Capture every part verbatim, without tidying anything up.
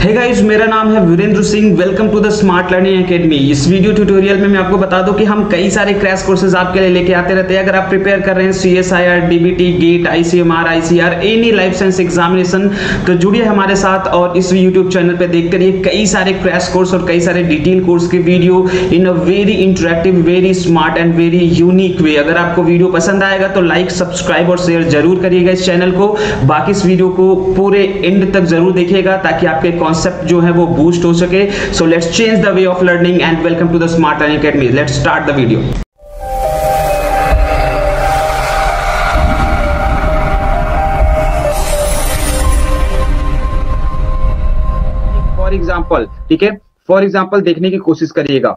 Hey guys, मेरा नाम है Virendra Singh. Welcome to the smart learning academy. इस वीडियो ट्यूटोरियल में मैं आपको बता दूं कि हम कई सारे क्रैश कोर्सेज आपके लिए लेके आते रहते हैं। अगर आप प्रिपेयर कर रहे हैं C S I R, D B T, GATE, I C M R, I C R, any life science examination, तो जुड़िए हमारे साथ और इस यूट्यूब चैनल पर देखते रहिए कई सारे क्रैश कोर्स और कई सारे डिटेल कोर्स के video in a very interactive, very smart and very unique way. अगर आपको वीडियो पसंद आएगा तो लाइक, सब्सक्राइब और शेयर जरूर करिएगा इस चैनल को। बाकी इस वीडियो को पूरे एंड तक जरूर देखिएगा ताकि आपके कॉन्सेप्ट जो है वो बूस्ट हो सके। So let's change the way of learning and welcome to the smart learning academy. Let's start the video. For example, ठीक है, फॉर एग्जाम्पल देखने की कोशिश करिएगा।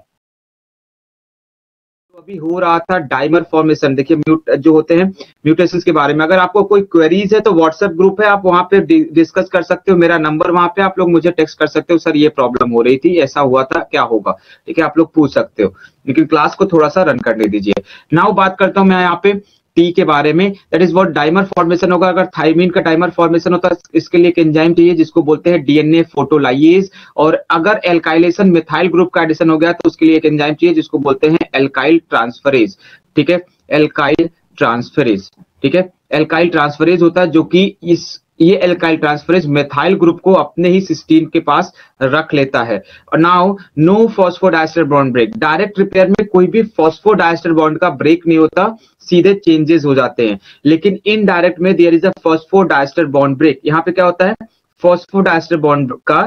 अभी हो रहा था डाइमर फॉर्मेशन। देखिए म्यूट जो होते हैं म्यूटेशंस के बारे में, अगर आपको कोई क्वेरीज है तो व्हाट्सएप ग्रुप है, आप वहां पे डिस्कस कर सकते हो। मेरा नंबर वहां पे, आप लोग मुझे टेक्स्ट कर सकते हो, सर ये प्रॉब्लम हो रही थी, ऐसा हुआ था, क्या होगा, ठीक है, आप लोग पूछ सकते हो। लेकिन क्लास को थोड़ा सा रन करने दीजिए। नाउ बात करता हूँ मैं यहाँ पे टी के बारे में, that is what dimer formation होगा। अगर थाइमिन का डाइमर फॉर्मेशन होता है, इसके लिए एक एंजाइम चाहिए जिसको बोलते हैं डीएनए फोटोलाइज। और अगर एल्काइलेशन मिथाइल ग्रुप का एडिशन हो गया तो उसके लिए एक एंजाइम चाहिए जिसको बोलते हैं एल्काइल ट्रांसफरेज, ठीक है, एल्काइल ट्रांसफरेज, ठीक है, एल्काइल ट्रांसफरेज होता है जो कि इस ये एल्काइल ट्रांसफरेज मेथाइल ग्रुप को अपने ही सिस्टीन के पास रख लेता है। और now no phosphodiester bond break, direct repair में कोई भी फॉस्फोडाइस्टर बॉन्ड का ब्रेक नहीं होता, सीधे चेंजेस हो जाते हैं। लेकिन इनडायरेक्ट में there is a phosphodiester bond break. यहाँ पे क्या होता है, फॉस्फोडाइस्टर बॉन्ड का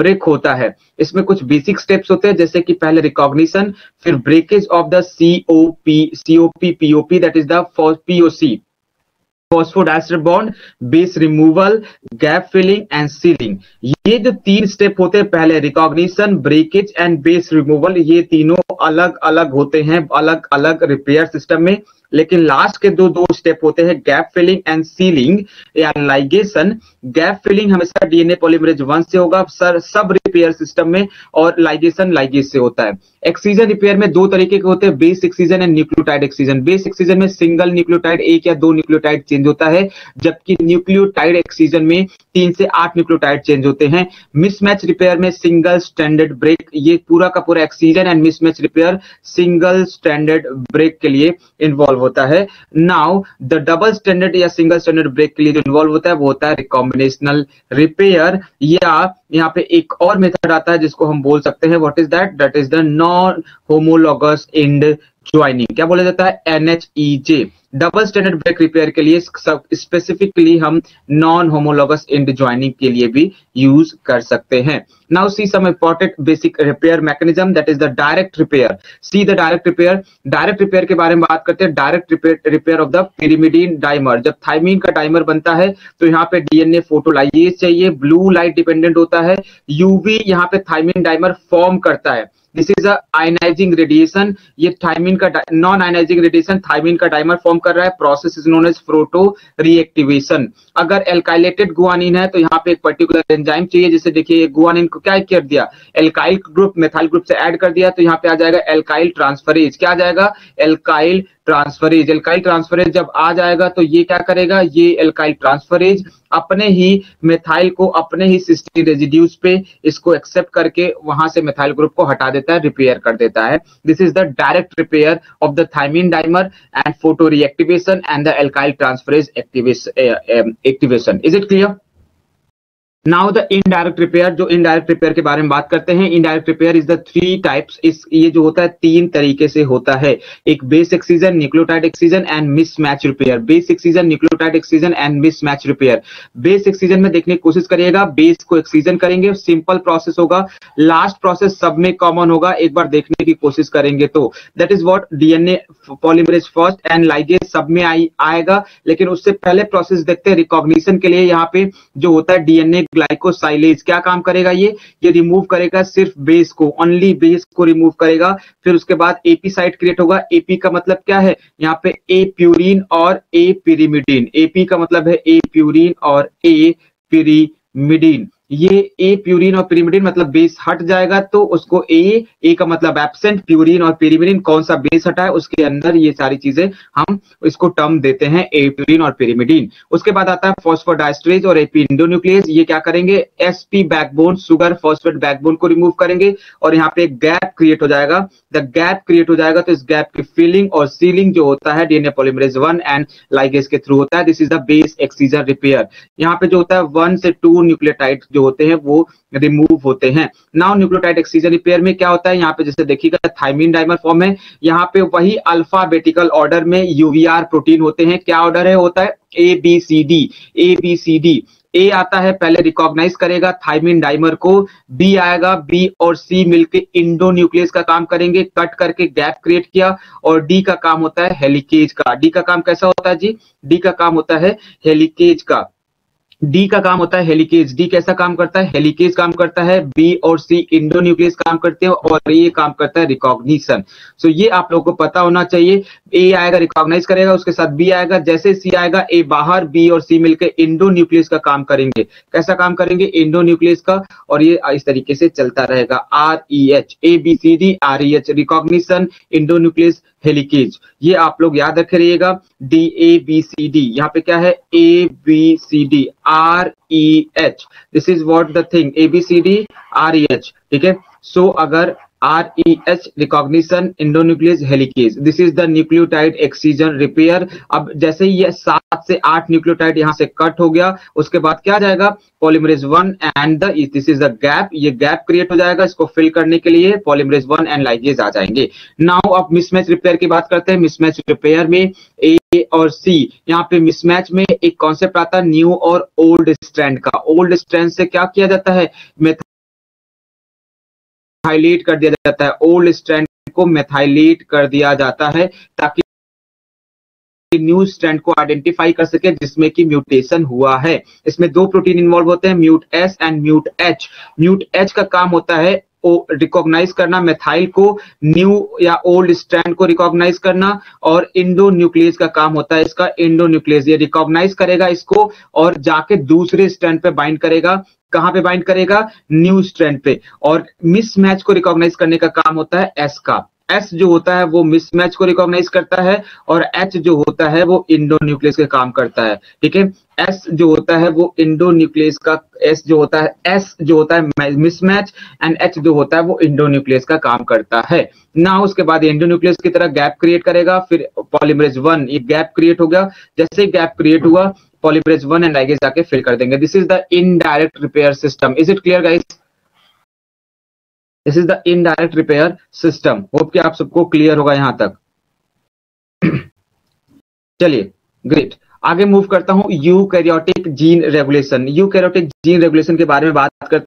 ब्रेक होता है। इसमें कुछ बेसिक स्टेप्स होते हैं, जैसे कि पहले रिकॉग्निशन, फिर breakage of the C O P C O P P O P, that is the P O C phosphodiester bond, base removal, gap filling and sealing. ये जो तीन स्टेप होते हैं, पहले recognition, breakage and base removal, ये तीनों अलग अलग होते हैं अलग अलग रिपेयर सिस्टम में। लेकिन लास्ट के दो दो स्टेप होते हैं, गैप फिलिंग एंड सीलिंग या लाइगेशन। गैप फिलिंग हमेशा डीएनए पॉलीमरेज वन से होगा सर सब रिपेयर सिस्टम में, और लाइगेशन लाइगेज से होता है। एक्सीजन रिपेयर में दो तरीके के होते हैं, base excision and nucleotide excision. Base excision में सिंगल न्यूक्लियोटाइड, एक या दो न्यूक्लियोटाइड चेंज होता है, जबकि न्यूक्लियोटाइड एक्सीजन में तीन से आठ न्यूक्लियोटाइड चेंज होते हैं। मिसमैच रिपेयर में सिंगल स्टैंडर्ड ब्रेक, ये पूरा का पूरा excision and mismatch repair single standard break के लिए इन्वॉल्व होता है। नाउ द डबल स्टैंडर्ड या सिंगल स्टैंडर्ड ब्रेक के लिए जो इन्वॉल्व होता है वो होता है रिकॉम्बिनेशनल रिपेयर, या यहाँ पे एक और मेथड आता है जिसको हम बोल सकते हैं, what is that, that is the non homologous end joining, क्या बोला जाता है, N H E J. Double standard break repair के लिए स्पेसिफिकली हम नॉन होमोलॉगस एंड ज्वाइनिंग के लिए भी यूज कर सकते हैं। Now see some important basic repair mechanism, that is the direct repair. See the direct repair. Direct repair के बारे में बात करते हैं, direct repair repair of the pyrimidine dimer. जब थाइमिन का डाइमर बनता है तो यहाँ पे डीएनए फोटोलाइज चाहिए, ब्लू लाइट डिपेंडेंट होता है, यूवी यहाँ पे थाइमिन डाइमर फॉर्म करता है। This is a ionizing radiation, ये थाइमिन का नॉन आयनाइजिंग रेडिएशन थाइमिन का डाइमर फॉर्म कर रहा है। Process is known as photoreactivation. अगर एल्काइलेटेड गुआनिन है तो यहाँ पे एक पर्टिकुलर एंजाइम चाहिए, जैसे देखिए गुआनिन को क्या कर दिया, एल्काइल ग्रुप मेथाइल ग्रुप से ऐड कर दिया, तो यहाँ पे आ जाएगा एल्काइल ट्रांसफरेज। क्या आ जाएगा, एल्काइल ट्रांसफरेज। एल्काइल ट्रांसफरेज जब आ जाएगा तो ये क्या करेगा, ये एल्काइल ट्रांसफरेज अपने ही मेथाइल को अपने ही सिस्टीन रेजिड्यूज पे इसको एक्सेप्ट करके वहां से मेथाइल ग्रुप को हटा देता है, रिपेयर कर देता है। This is the direct repair of the thymine dimer and photoreactivation and the alkyl transferase activation. Is it clear. Now the indirect repair, जो इनडायरेक्ट रिपेयर के बारे में बात करते हैं, indirect repair is the three types. इस ये जो होता है तीन तरीके से होता है, एक base excision, nucleotide excision and mismatch repair. Base excision, nucleotide excision and mismatch repair. Base excision में देखने की कोशिश करिएगा, बेस को एक्सीजन करेंगे, सिंपल प्रोसेस होगा, लास्ट प्रोसेस सब में कॉमन होगा, एक बार देखने की कोशिश करेंगे तो that is what DNA polymerase first and ligase सब में आएगा। लेकिन उससे पहले प्रोसेस देखते हैं रिकॉग्निशन के लिए, यहाँ पे जो होता है डीएनए ग्लाइकोसाइलेज, क्या काम करेगा, ये ये रिमूव करेगा सिर्फ बेस को, ओनली बेस को रिमूव करेगा। फिर उसके बाद एपी साइट क्रिएट होगा। एपी का मतलब क्या है, यहाँ पे ए प्यूरिन और ए पिरिमिडीन। एपी का मतलब है ए प्यूरिन और ए पिरिमिडीन। ये ए प्यूरिन और पिरिमिडिन मतलब बेस हट जाएगा, तो उसको ए ए का मतलब एब्सेंट, प्यूरिन और पिरिमिडिन कौन सा बेस हटा है उसके अंदर ये सारी चीजें हम इसको टर्म देते हैं ए प्यूरिन और पिरिमिडिन। उसके बाद आता है फॉस्फोडाइस्टरेज और एपी एंडोन्यूक्लियस। ये क्या करेंगे, SP backbone sugar phosphate backbone को रिमूव करेंगे और यहाँ पे एक गैप क्रिएट हो जाएगा। द गैप क्रिएट हो जाएगा तो इस गैप की फिलिंग और सीलिंग जो होता है DNA polymerase one and ligase के थ्रू होता है। This is the base excision repair. यहाँ पे जो होता है वन से टू न्यूक्लियोटाइड जो होते हैं वो रिमूव होते हैं। नाउ न्यूक्लियोटाइड एक्सिजन रिपेयर में क्या होता है, यहाँ पे जैसे देखिएगा थाइमिन डाइमर फॉर्म है, यहाँ पे वही अल्फाबेटिकल ऑर्डर में यूवीआर प्रोटीन होते हैं। क्या ऑर्डर है होता है, A B C D, A B C D. A आता है पहले रिकॉग्नाइज करेगा थाइमिन डाइमर को, बी आएगा, बी और सी मिलके इंडोन्यूक्लियस का काम करेंगे, कट करके गैप क्रिएट किया, और डी का काम होता है हेलिकेज का। डी का काम कैसा होता है जी, डी का काम होता है हेलिकेज का, डी का काम होता है हेलिकेज। डी कैसा काम करता है, हेलिकेज काम करता है, बी और सी इंडोन्यूक्लियस काम करते हैं और ये काम करता है रिकॉग्निशन। सो ये आप लोगों को पता होना चाहिए। ए आएगा रिकॉग्नाइज करेगा, उसके साथ बी आएगा, जैसे सी आएगा ए बाहर, बी और सी मिलकर इंडोन्यूक्लियस का काम करेंगे। कैसा काम करेंगे, इंडोन्यूक्लियस का, और ये इस तरीके से चलता रहेगा। R E H, A B C D R E H, recognition endonuclease helicase. ये आप लोग याद रखे रहिएगा। D A B C D, यहाँ पे क्या है, A B C D R E H. This is what the thing, A B C D R E H, ठीक है। सो अगर R E H recognition endonuclease helicase, this is the nucleotide excision repair. अब जैसे ही ये सात से आठ nucleotide यहाँ से कट हो गया, उसके बाद क्या जाएगा, polymerase one and the, this is the gap, ये गैप क्रिएट हो जाएगा, इसको फिल करने के लिए पॉलीमरेज वन एंड लाइगेज आ जाएंगे। नाउ अब मिसमैच रिपेयर की बात करते हैं। मिसमैच रिपेयर में ए और सी, यहाँ पे मिसमैच में एक कॉन्सेप्ट आता है न्यू और ओल्ड स्ट्रैंड का। ओल्ड स्ट्रैंड से क्या किया जाता है, मेथाइलेट कर दिया जाता है, ओल्ड स्ट्रैंड को मेथाइलेट कर दिया जाता है ताकि न्यू स्ट्रैंड को आइडेंटिफाई कर सके जिसमें कि म्यूटेशन हुआ है। इसमें दो प्रोटीन इन्वॉल्व होते हैं, mute S and mute H. Mute H का काम होता है रिकॉग्नाइज करना मेथाइल को, न्यू या ओल्ड स्ट्रैंड को रिकॉग्नाइज करना, और इंडोन्यूक्लियस का काम होता है इसका इंडोन्यूक्लियस। ये रिकॉग्नाइज करेगा इसको और जाके दूसरे स्ट्रैंड पे बाइंड करेगा। कहाँ पे बाइंड करेगा, न्यू स्ट्रैंड पे। और मिसमैच को रिकॉग्नाइज करने का काम होता है एस का। एस जो होता है वो मिसमैच को रिकॉग्नाइज करता है और एच जो होता है वो इंडोन्यूक्लियस का काम करता है, ठीक है। एस जो होता है वो इंडोन्यूक्लियस का, एस जो होता है, एस जो होता है मिसमैच, एंड एच जो होता है वो इंडोन्यूक्लियस का काम करता है ना। उसके बाद इंडोन्यूक्लियस की तरह गैप क्रिएट करेगा, फिर पॉलीमरेज वन, ये गैप क्रिएट हो गया, जैसे गैप क्रिएट हुआ पॉलीमरेज वन एंड लाइगेज जाके फिल कर देंगे। This is the indirect repair system. Is it clear guys, this is the indirect repair system. Hope कि आप सबको क्लियर होगा यहां तक। चलिए ग्रेट, आगे मूव करता हूं eukaryotic gene regulation. Eukaryotic gene regulation के बारे में बात करते।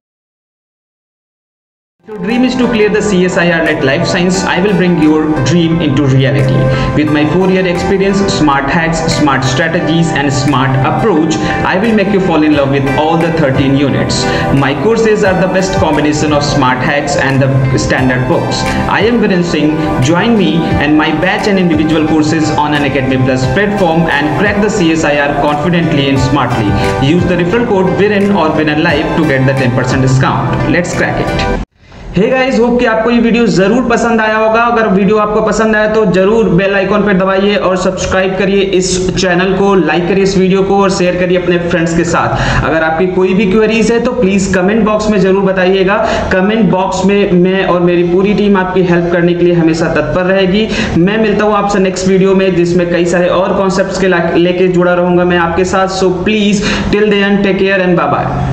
Your dream is to clear the C S I R net Life Science. I will bring your dream into reality. With my four year experience, smart hacks, smart strategies and smart approach, I will make you fall in love with all the thirteen units. My courses are the best combination of smart hacks and the standard books. I am Virendra Singh. Join me and my batch and individual courses on an Unacademy Plus platform and crack the C S I R confidently and smartly. Use the referral code Viren or Viren Live to get the ten percent discount. Let's crack it. Hey guys, hope कि आपको ये video जरूर पसंद आया होगा। अगर video आपको पसंद आया तो जरूर बेल आइकॉन पर दबाइए और सब्सक्राइब करिए इस चैनल को, लाइक करिए इस वीडियो को और शेयर करिए अपने फ्रेंड्स के साथ। अगर आपकी कोई भी क्वेरीज है तो प्लीज कमेंट बॉक्स में जरूर बताइएगा। कमेंट बॉक्स में मैं और मेरी पूरी टीम आपकी हेल्प करने के लिए हमेशा तत्पर रहेगी। मैं मिलता हूँ आपसे नेक्स्ट वीडियो में जिसमें कई सारे और कॉन्सेप्ट्स के लेके जुड़ा रहूंगा मैं आपके साथ। So please till then take care and bye bye.